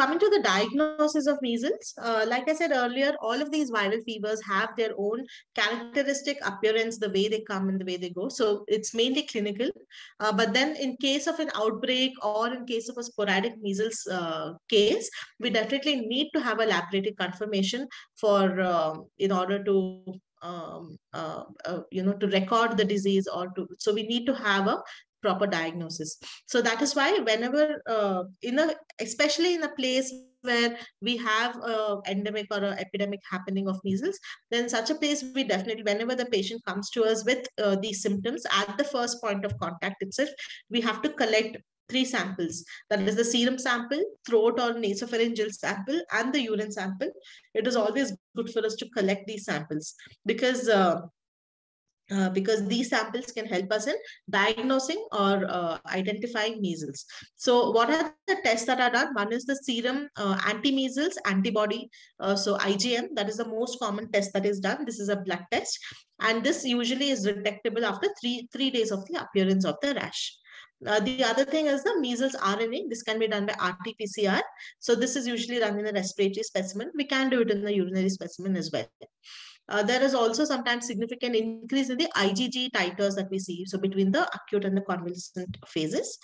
coming to the diagnosis of measles, like I said earlier, all of these viral fevers have their own characteristic appearance, the way they come and the way they go. So it's mainly clinical. But then in case of an outbreak or in case of a sporadic measles case, we definitely need to have a laboratory confirmation for in order to to record the disease, or to, so we need to have a proper diagnosis. So that is why whenever especially in a place where we have an endemic or an epidemic happening of measles, then such a place we definitely, whenever the patient comes to us with these symptoms, at the first point of contact itself, we have to collect 3 samples. That is the serum sample, throat or nasopharyngeal sample, and the urine sample. It is always good for us to collect these samples because these samples can help us in diagnosing or identifying measles. So what are the tests that are done? One is the serum anti-measles antibody. So IgM, that is the most common test that is done. This is a blood test. And this usually is detectable after three days of the appearance of the rash. The other thing is the measles RNA. This can be done by RT-PCR. So this is usually done in a respiratory specimen. We can do it in the urinary specimen as well. There is also sometimes significant increase in the IgG titers that we see, so between the acute and the convalescent phases.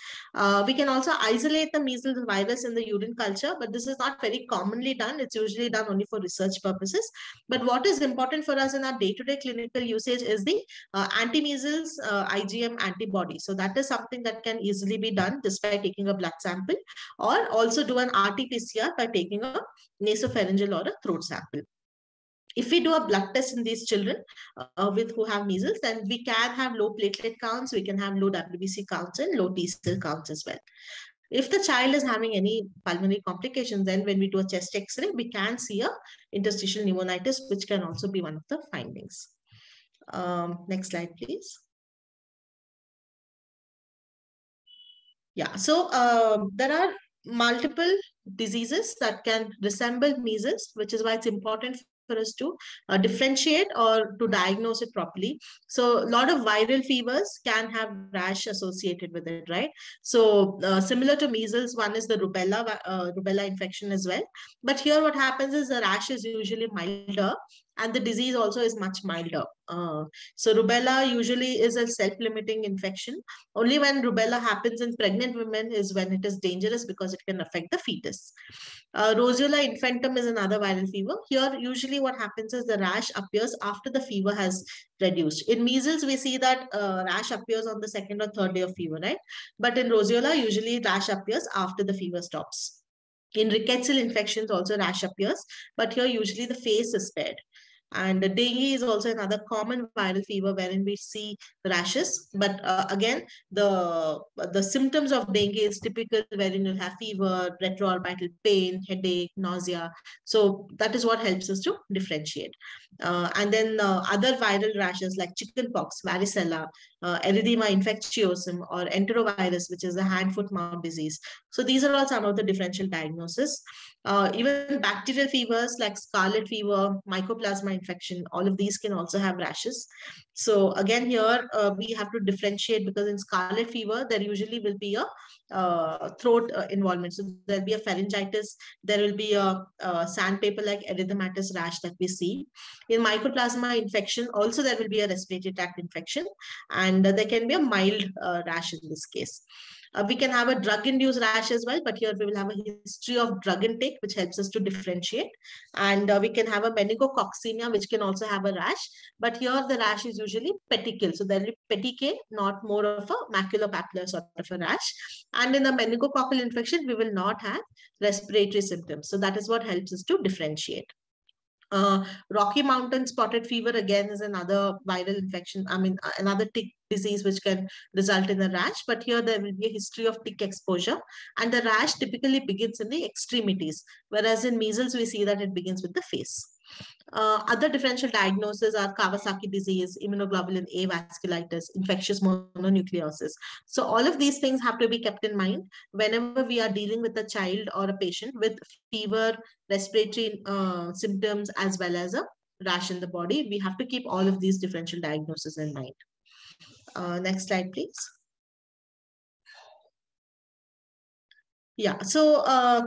We can also isolate the measles virus in the urine culture, but this is not very commonly done. It's usually done only for research purposes. But what is important for us in our day-to-day clinical usage is the anti-measles IgM antibody. So that is something that can easily be done just by taking a blood sample, or also do an RT-PCR by taking a nasopharyngeal or a throat sample. If we do a blood test in these children who have measles, then we can have low platelet counts, we can have low WBC counts and low T cell counts as well. If the child is having any pulmonary complications, then when we do a chest X-ray, we can see a interstitial pneumonitis, which can also be one of the findings. Next slide, please. Yeah, so there are multiple diseases that can resemble measles, which is why it's important for us to differentiate or to diagnose it properly. So a lot of viral fevers can have rash associated with it, right? So similar to measles, one is the rubella infection as well. But here what happens is the rash is usually milder and the disease also is much milder. So rubella usually is a self-limiting infection. Only when rubella happens in pregnant women is when it is dangerous because it can affect the fetus. Roseola infantum is another viral fever. Here, usually what happens is the rash appears after the fever has reduced. In measles, we see that rash appears on the 2nd or 3rd day of fever, right? But in roseola, usually rash appears after the fever stops. In rickettsial infections, also rash appears, but here usually the face is spared. And dengue is also another common viral fever wherein we see rashes. But again, the symptoms of dengue is typical, wherein you'll have fever, retroorbital pain, headache, nausea. So that is what helps us to differentiate. And then other viral rashes like chickenpox, varicella, erythema infectiosum, or enterovirus, which is a hand-foot-mouth disease. So these are all some of the differential diagnosis. Even bacterial fevers like scarlet fever, mycoplasma infection, all of these can also have rashes. So again, here we have to differentiate, because in scarlet fever, there usually will be a throat involvement. So there'll be a pharyngitis, there will be a sandpaper-like erythematous rash that we see. In mycoplasma infection, also there will be a respiratory tract infection, and there can be a mild rash in this case. We can have a drug-induced rash as well, but here we will have a history of drug intake, which helps us to differentiate. And we can have a meningococcemia, which can also have a rash, but here the rash is usually petechial. So there will be petechiae, not more of a maculopapular sort of a rash. And in the meningococcal infection, we will not have respiratory symptoms. So that is what helps us to differentiate. Rocky Mountain spotted fever again is another viral infection, another tick disease which can result in a rash, but here there will be a history of tick exposure, and the rash typically begins in the extremities, whereas in measles we see that it begins with the face. Other differential diagnoses are Kawasaki disease, immunoglobulin A vasculitis, infectious mononucleosis. So all of these things have to be kept in mind whenever we are dealing with a child or a patient with fever, respiratory symptoms, as well as a rash in the body. We have to keep all of these differential diagnoses in mind. Next slide, please. Yeah, so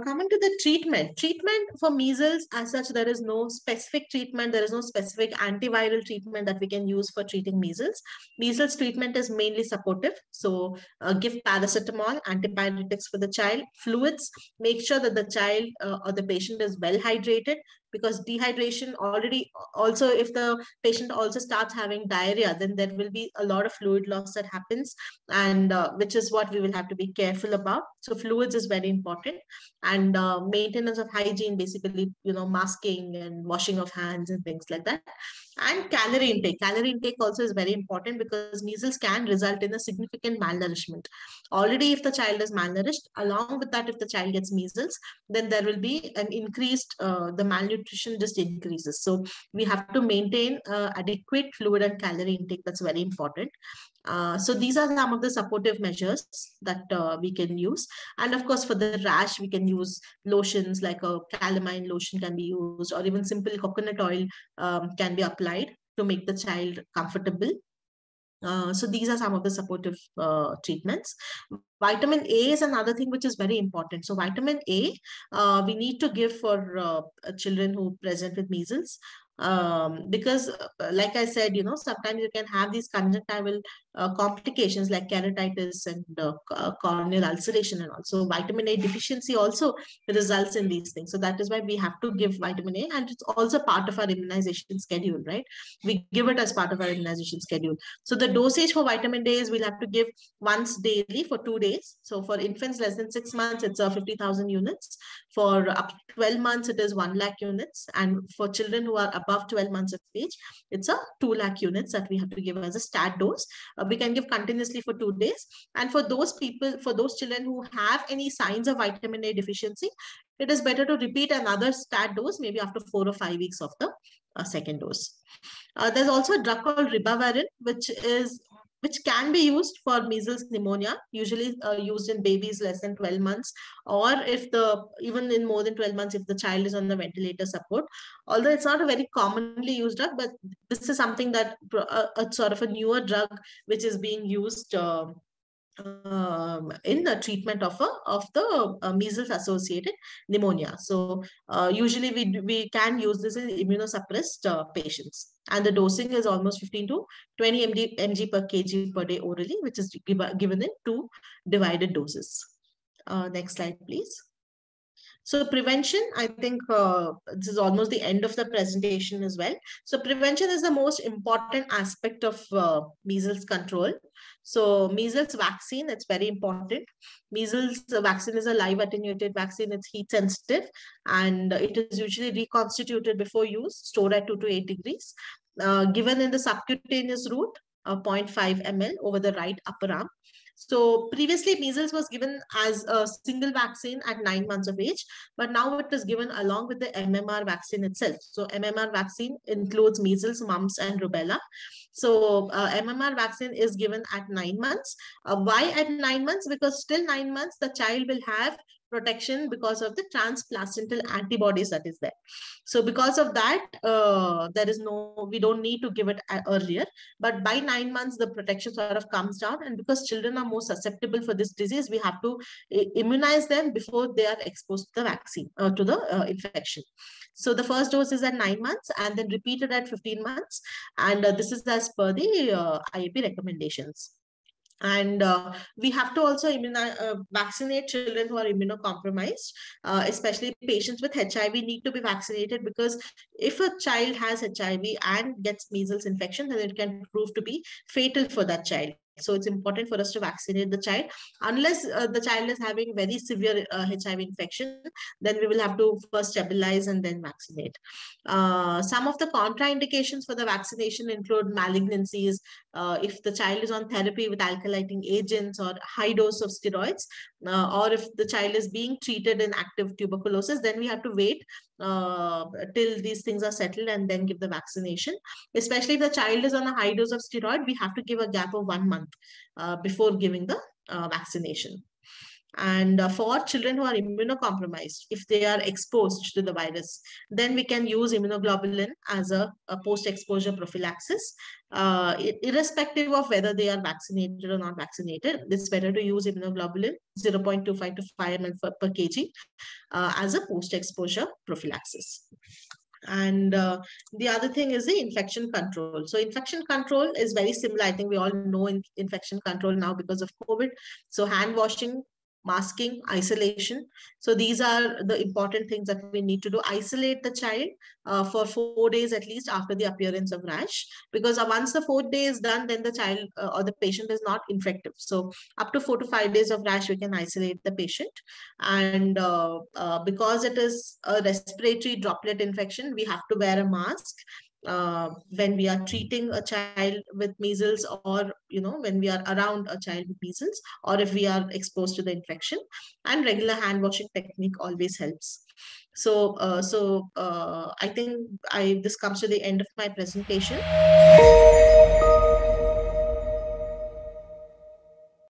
coming to the treatment for measles as such, there is no specific treatment. There is no specific antiviral treatment that we can use for treating measles. Measles treatment is mainly supportive. So give paracetamol, antibiotics for the child, fluids, make sure that the child or the patient is well hydrated, because dehydration already, also if the patient also starts having diarrhea, then there will be a lot of fluid loss that happens, and which is what we will have to be careful about. So fluids is very important, and maintenance of hygiene, basically, you know, masking and washing of hands and things like that. And calorie intake. Calorie intake also is very important, because measles can result in a significant malnourishment. Already if the child is malnourished, along with that, if the child gets measles, then there will be an increased, the malnutrition just increases. So we have to maintain adequate fluid and calorie intake. That's very important. So these are some of the supportive measures that we can use. And of course, for the rash, we can use lotions, like a calamine lotion can be used, or even simple coconut oil can be applied to make the child comfortable. So these are some of the supportive treatments. Vitamin A is another thing which is very important. So vitamin A, we need to give for children who present with measles. Because like I said, you know, sometimes you can have these congenital complications like keratitis and corneal ulceration, and also vitamin A deficiency also results in these things. So that is why we have to give vitamin A, and it's also part of our immunization schedule, right? We give it as part of our immunization schedule. So the dosage for vitamin A is we'll have to give once daily for 2 days. So for infants less than 6 months, it's 50,000 units. For up to 12 months, it is 1 lakh units. And for children who are above 12 months of age, it's 2 lakh units that we have to give as a start dose. We can give continuously for 2 days. And for those people, for those children who have any signs of vitamin A deficiency, it is better to repeat another start dose, maybe after 4 or 5 weeks of the second dose. There's also a drug called ribavarin, which can be used for measles pneumonia, usually used in babies less than 12 months, or if even in more than 12 months, if the child is on the ventilator support. Although it's not a very commonly used drug, but this is something that a sort of a newer drug, which is being used in the treatment of the measles associated pneumonia. So usually we can use this in immunosuppressed patients, and the dosing is almost 15 to 20 mg per kg per day orally, which is given in 2 divided doses. Next slide, please. So prevention, I think this is almost the end of the presentation as well. So prevention is the most important aspect of measles control. So measles vaccine, it's very important. Measles vaccine is a live attenuated vaccine. It's heat sensitive, and it is usually reconstituted before use, stored at 2 to 8 degrees, given in the subcutaneous route, 0.5 ml over the right upper arm. So previously, measles was given as a single vaccine at 9 months of age, but now it is given along with the MMR vaccine itself. So MMR vaccine includes measles, mumps, and rubella. So MMR vaccine is given at 9 months. Why at 9 months? Because till 9 months, the child will have protection because of the transplacental antibodies that is there. So because of that, we don't need to give it earlier, but by 9 months, the protection sort of comes down. And because children are more susceptible for this disease, we have to immunize them before they are exposed to the vaccine, to the infection. So the first dose is at 9 months, and then repeated at 15 months. And this is as per the IAP recommendations. And we have to also vaccinate children who are immunocompromised, especially patients with HIV need to be vaccinated, because if a child has HIV and gets measles infection, then it can prove to be fatal for that child. So it's important for us to vaccinate the child. Unless the child is having very severe HIV infection, then we will have to first stabilize and then vaccinate. Some of the contraindications for the vaccination include malignancies. If the child is on therapy with alkylating agents or high dose of steroids, or if the child is being treated in active tuberculosis, then we have to wait till these things are settled and then give the vaccination. Especially if the child is on a high dose of steroid, we have to give a gap of 1 month before giving the vaccination. And for children who are immunocompromised, if they are exposed to the virus, then we can use immunoglobulin as a post-exposure prophylaxis. Irrespective of whether they are vaccinated or not vaccinated, it's better to use immunoglobulin 0.25 to 5 ml per kg as a post-exposure prophylaxis. And the other thing is the infection control. So infection control is very similar. I think we all know infection control now because of COVID. So hand washing, masking, isolation. So these are the important things that we need to do. Isolate the child for 4 days at least after the appearance of rash, because once the 4th day is done, then the child or the patient is not infective. So up to 4 to 5 days of rash, we can isolate the patient. And because it is a respiratory droplet infection, we have to wear a mask when we are treating a child with measles, or when we are around a child with measles, or if we are exposed to the infection. And regular hand washing technique always helps. So I think this comes to the end of my presentation.